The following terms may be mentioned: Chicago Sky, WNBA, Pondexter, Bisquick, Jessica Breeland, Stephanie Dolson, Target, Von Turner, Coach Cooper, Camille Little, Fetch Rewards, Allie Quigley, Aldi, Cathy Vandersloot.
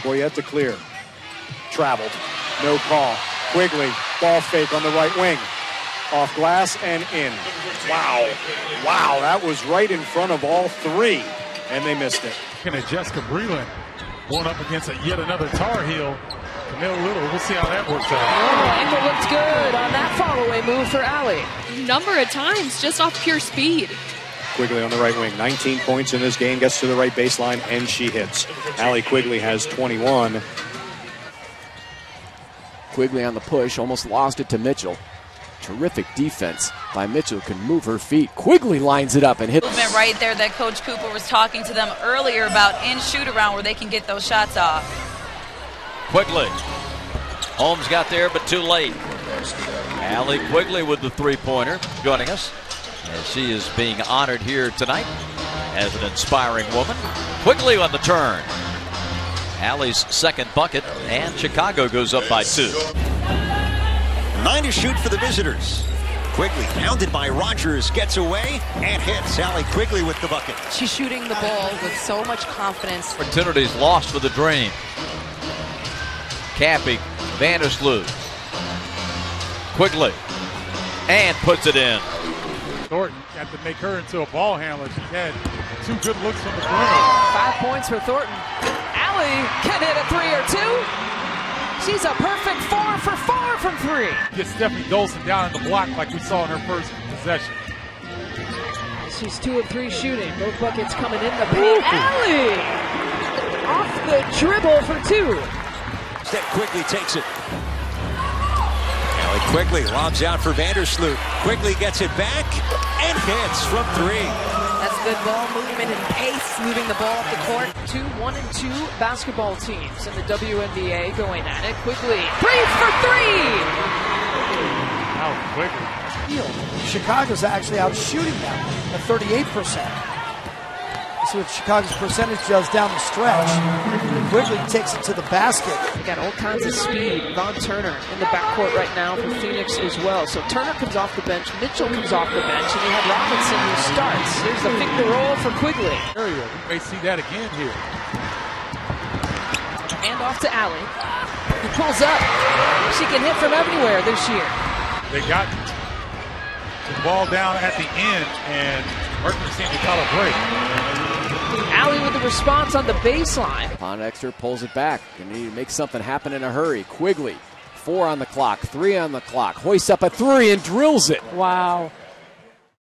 Boyette to clear. Traveled. No call. Quigley, ball fake on the right wing. Off glass and in. Wow. Wow, that was right in front of all three, and they missed it. And it's Jessica Breeland going up against yet another Tar Heel. Camille Little, we'll see how that works out. Oh, angle looked good on that follow-away move for Allie. Number of times, just off pure speed. Quigley on the right wing, 19 points in this game, gets to the right baseline, and she hits. Allie Quigley has 21. Quigley on the push, almost lost it to Mitchell. Terrific defense by Mitchell, can move her feet. Quigley lines it up and hits. Movement right there that Coach Cooper was talking to them earlier about in shoot-around where they can get those shots off. Quigley. Holmes got there, but too late. Allie Quigley with the three-pointer joining us. And she is being honored here tonight as an inspiring woman. Quigley on the turn. Allie's second bucket, and Chicago goes up by 2. 9 to shoot for the visitors. Quigley, hounded by Rogers, gets away and hits. Allie Quigley with the bucket. She's shooting the ball with so much confidence. Opportunities lost for the Dream. Cathy Vandersloot. Quigley, and puts it in. Thornton had to make her into a ball handler. She had 2 good looks from the perimeter. 5 points for Thornton. Allie can hit a 3 or 2. She's a perfect 4 for 4 from 3. Gets Stephanie Dolson down in the block like we saw in her first possession. She's 2 of 3 shooting. Both buckets coming in the paint. Allie! Off the dribble for 2. Step Quigley takes it. Allie Quigley lobs out for Vandersloot. Quigley gets it back and hits from 3. That's good ball movement and pace, moving the ball up the court. 2 1-2 basketball teams in the WNBA going at it. Quigley, 3 for 3! Out Quigley. Chicago's actually out shooting now at 38%. See what Chicago's percentage does down the stretch. Quigley takes it to the basket. They got all kinds of speed. Von Turner in the backcourt right now for Phoenix as well. So Turner comes off the bench, Mitchell comes off the bench, and you have Robinson who starts. There's the pick and roll for Quigley. Area. We may see that again here. And off to Allie. He pulls up. She can hit from everywhere this year. They got the ball down at the end, and Mercury seemed to call a break. Allie with the response on the baseline. Pondexter pulls it back. Gonna need to make something happen in a hurry. Quigley, 4 on the clock, 3 on the clock. Hoists up a 3 and drills it. Wow.